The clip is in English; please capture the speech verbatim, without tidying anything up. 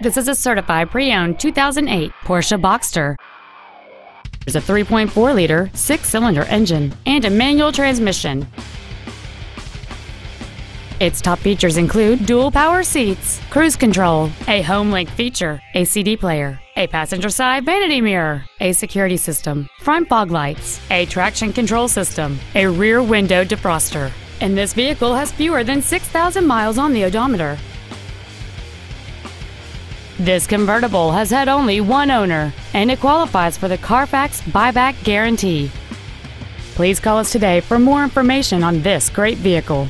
This is a certified pre-owned two thousand eight Porsche Boxster. There's a three point four liter six-cylinder engine and a manual transmission. Its top features include dual power seats, cruise control, a home link feature, a C D player, a passenger side vanity mirror, a security system, front fog lights, a traction control system, a rear window defroster, and this vehicle has fewer than six thousand miles on the odometer. This convertible has had only one owner, and it qualifies for the Carfax buyback guarantee. Please call us today for more information on this great vehicle.